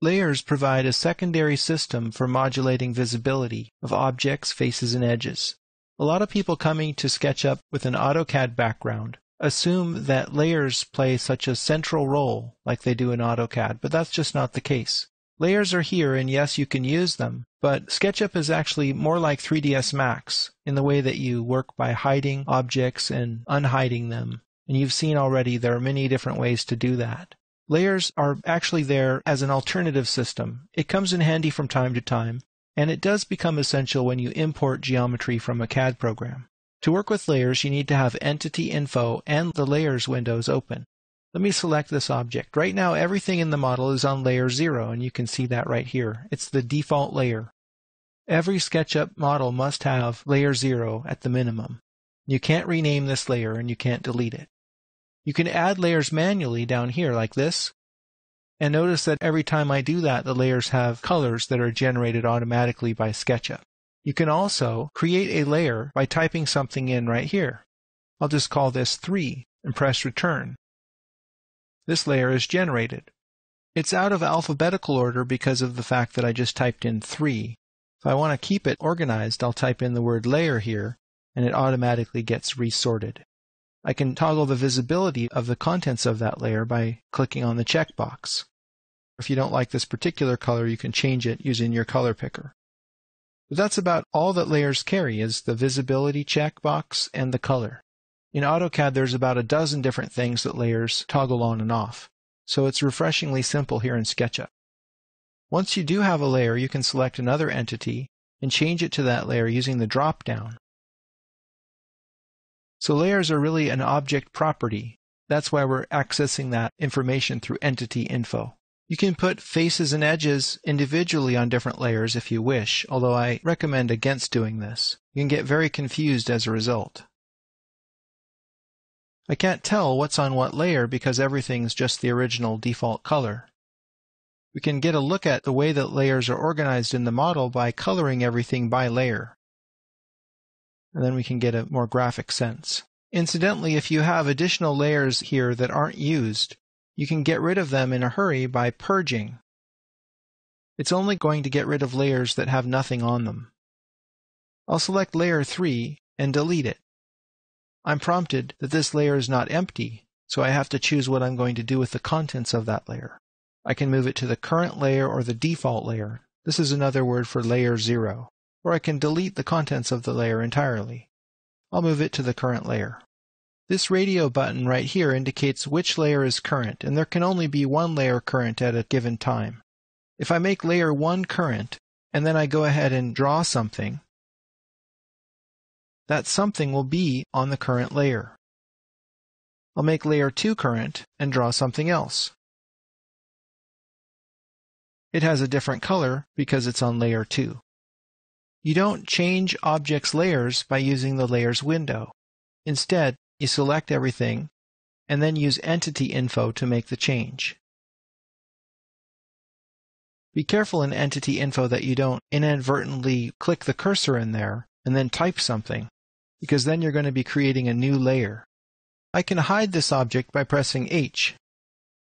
Layers provide a secondary system for modulating visibility of objects, faces, and edges. A lot of people coming to SketchUp with an AutoCAD background assume that layers play such a central role like they do in AutoCAD, but that's just not the case. Layers are here, and yes, you can use them, but SketchUp is actually more like 3ds Max in the way that you work by hiding objects and unhiding them. And you've seen already there are many different ways to do that. Layers are actually there as an alternative system. It comes in handy from time to time, and it does become essential when you import geometry from a CAD program. To work with layers, you need to have entity info and the layers windows open. Let me select this object. Right now, everything in the model is on layer 0, and you can see that right here. It's the default layer. Every SketchUp model must have layer 0 at the minimum. You can't rename this layer, and you can't delete it. You can add layers manually down here like this. And notice that every time I do that, the layers have colors that are generated automatically by SketchUp. You can also create a layer by typing something in right here. I'll just call this 3 and press return. This layer is generated. It's out of alphabetical order because of the fact that I just typed in 3. If I want to keep it organized, I'll type in the word layer here, and it automatically gets resorted. I can toggle the visibility of the contents of that layer by clicking on the checkbox. If you don't like this particular color, you can change it using your color picker. But that's about all that layers carry, is the visibility checkbox and the color. In AutoCAD, there's about a dozen different things that layers toggle on and off, so it's refreshingly simple here in SketchUp. Once you do have a layer, you can select another entity and change it to that layer using the drop-down. So layers are really an object property. That's why we're accessing that information through entity info. You can put faces and edges individually on different layers if you wish, although I recommend against doing this. You can get very confused as a result. I can't tell what's on what layer because everything's just the original default color. We can get a look at the way that layers are organized in the model by coloring everything by layer. And then we can get a more graphic sense. Incidentally, if you have additional layers here that aren't used, you can get rid of them in a hurry by purging. It's only going to get rid of layers that have nothing on them. I'll select layer 3 and delete it. I'm prompted that this layer is not empty, so I have to choose what I'm going to do with the contents of that layer. I can move it to the current layer or the default layer. This is another word for layer 0. Or I can delete the contents of the layer entirely. I'll move it to the current layer. This radio button right here indicates which layer is current, and there can only be one layer current at a given time. If I make layer 1 current, and then I go ahead and draw something, that something will be on the current layer. I'll make layer 2 current and draw something else. It has a different color because it's on layer 2. You don't change objects' layers by using the Layers window. Instead, you select everything and then use Entity Info to make the change. Be careful in Entity Info that you don't inadvertently click the cursor in there and then type something, because then you're going to be creating a new layer. I can hide this object by pressing H.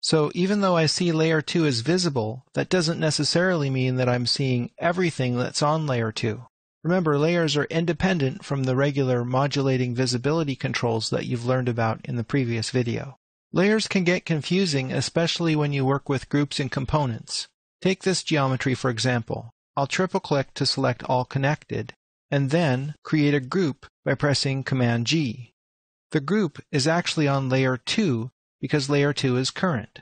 So even though I see layer 2 is visible, that doesn't necessarily mean that I'm seeing everything that's on layer 2. Remember, layers are independent from the regular modulating visibility controls that you've learned about in the previous video. Layers can get confusing, especially when you work with groups and components. Take this geometry, for example. I'll triple-click to select all connected, and then create a group by pressing Command-G. The group is actually on layer 2, because layer 2 is current.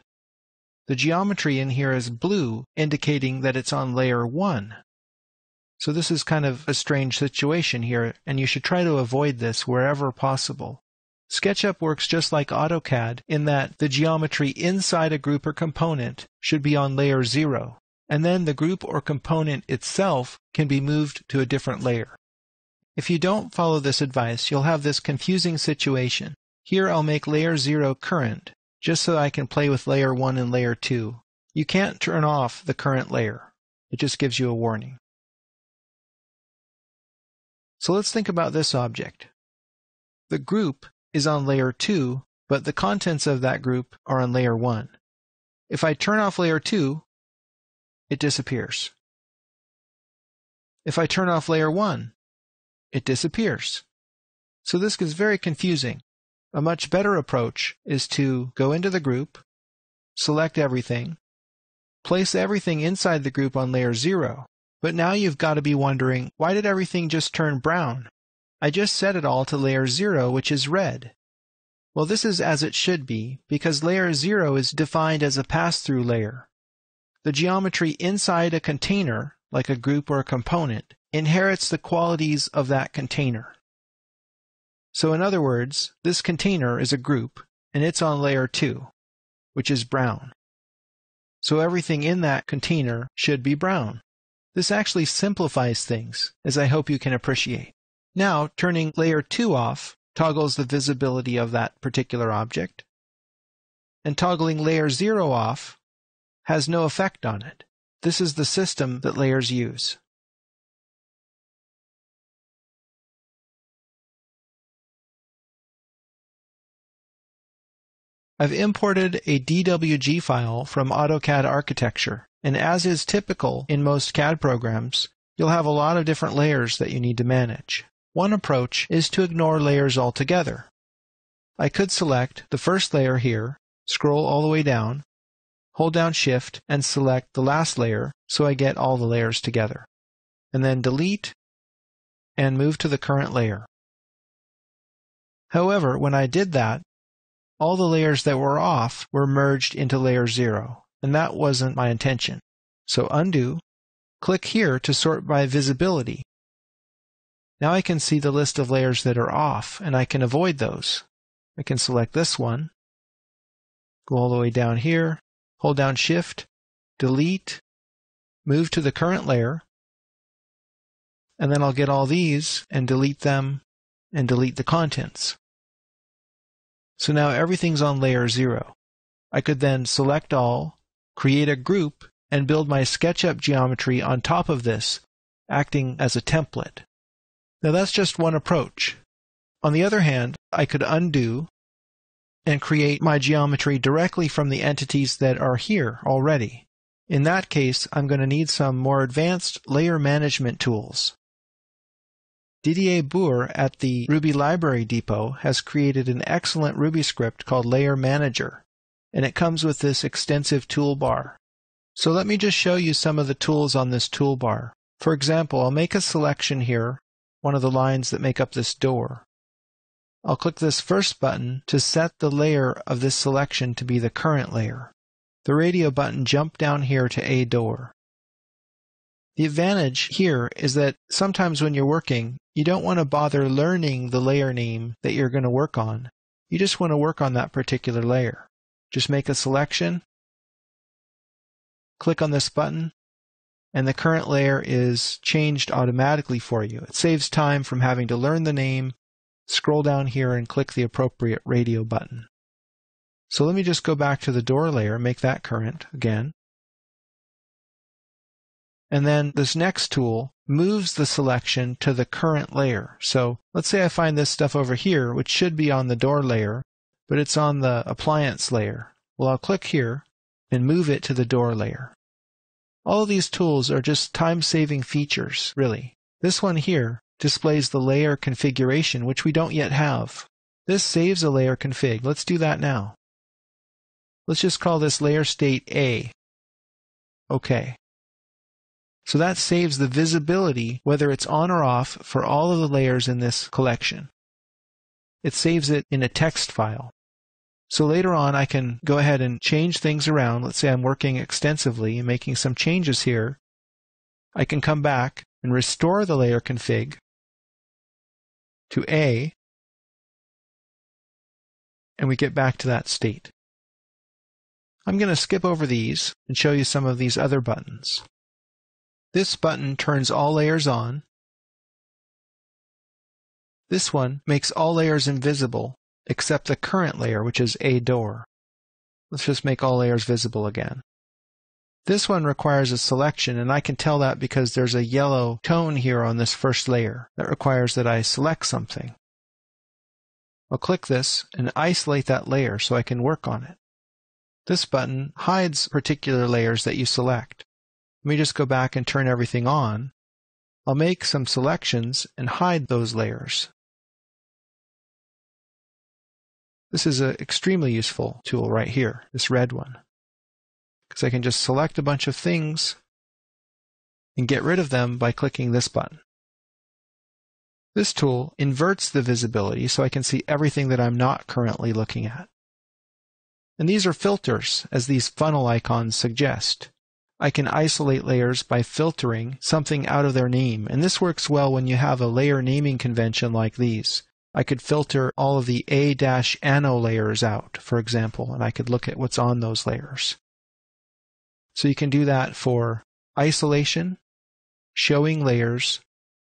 The geometry in here is blue, indicating that it's on layer 1. So this is kind of a strange situation here, and you should try to avoid this wherever possible. SketchUp works just like AutoCAD in that the geometry inside a group or component should be on layer 0, and then the group or component itself can be moved to a different layer. If you don't follow this advice, you'll have this confusing situation. Here I'll make layer 0 current, just so I can play with layer 1 and layer 2. You can't turn off the current layer. It just gives you a warning. So let's think about this object. The group is on layer 2, but the contents of that group are on layer 1. If I turn off layer 2, it disappears. If I turn off layer 1, it disappears. So this gets very confusing. A much better approach is to go into the group, select everything, place everything inside the group on layer 0. But now you've got to be wondering, why did everything just turn brown? I just set it all to layer 0, which is red. Well, this is as it should be, because layer 0 is defined as a pass-through layer. The geometry inside a container, like a group or a component, inherits the qualities of that container. So in other words, this container is a group, and it's on layer 2, which is brown. So everything in that container should be brown. This actually simplifies things, as I hope you can appreciate. Now, turning layer 2 off toggles the visibility of that particular object, and toggling layer 0 off has no effect on it. This is the system that layers use. I've imported a DWG file from AutoCAD Architecture, and as is typical in most CAD programs, you'll have a lot of different layers that you need to manage. One approach is to ignore layers altogether. I could select the first layer here, scroll all the way down, hold down Shift, and select the last layer so I get all the layers together, and then delete and move to the current layer. However, when I did that, all the layers that were off were merged into layer 0, and that wasn't my intention. So undo, click here to sort by visibility. Now I can see the list of layers that are off, and I can avoid those. I can select this one, go all the way down here, hold down Shift, delete, move to the current layer, and then I'll get all these and delete them and delete the contents. So now everything's on layer 0. I could then select all, create a group, and build my SketchUp geometry on top of this, acting as a template. Now that's just one approach. On the other hand, I could undo and create my geometry directly from the entities that are here already. In that case, I'm going to need some more advanced layer management tools. Didier Boer at the Ruby Library Depot has created an excellent Ruby script called Layer Manager, and it comes with this extensive toolbar. So let me just show you some of the tools on this toolbar. For example, I'll make a selection here, one of the lines that make up this door. I'll click this first button to set the layer of this selection to be the current layer. The radio button jump down here to A door. The advantage here is that sometimes when you're working, you don't want to bother learning the layer name that you're going to work on. You just want to work on that particular layer. Just make a selection, click on this button, and the current layer is changed automatically for you. It saves time from having to learn the name, scroll down here, and click the appropriate radio button. So let me just go back to the door layer, make that current again. And then this next tool moves the selection to the current layer. So let's say I find this stuff over here, which should be on the door layer, but it's on the appliance layer. Well, I'll click here and move it to the door layer. All of these tools are just time-saving features, really. This one here displays the layer configuration, which we don't yet have. This saves a layer config. Let's do that now. Let's just call this layer state A. Okay. So that saves the visibility, whether it's on or off, for all of the layers in this collection. It saves it in a text file. So later on, I can go ahead and change things around. Let's say I'm working extensively and making some changes here. I can come back and restore the layer config to A, and we get back to that state. I'm going to skip over these and show you some of these other buttons. This button turns all layers on. This one makes all layers invisible, except the current layer, which is A door. Let's just make all layers visible again. This one requires a selection, and I can tell that because there's a yellow tone here on this first layer that requires that I select something. I'll click this and isolate that layer so I can work on it. This button hides particular layers that you select. Let me just go back and turn everything on. I'll make some selections and hide those layers. This is an extremely useful tool right here, this red one, because I can just select a bunch of things and get rid of them by clicking this button. This tool inverts the visibility so I can see everything that I'm not currently looking at. And these are filters, as these funnel icons suggest. I can isolate layers by filtering something out of their name, and this works well when you have a layer naming convention like these. I could filter all of the A-ano layers out, for example, and I could look at what's on those layers. So you can do that for isolation, showing layers,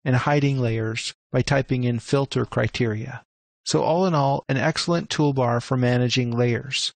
and hiding layers by typing in filter criteria. So all in all, an excellent toolbar for managing layers.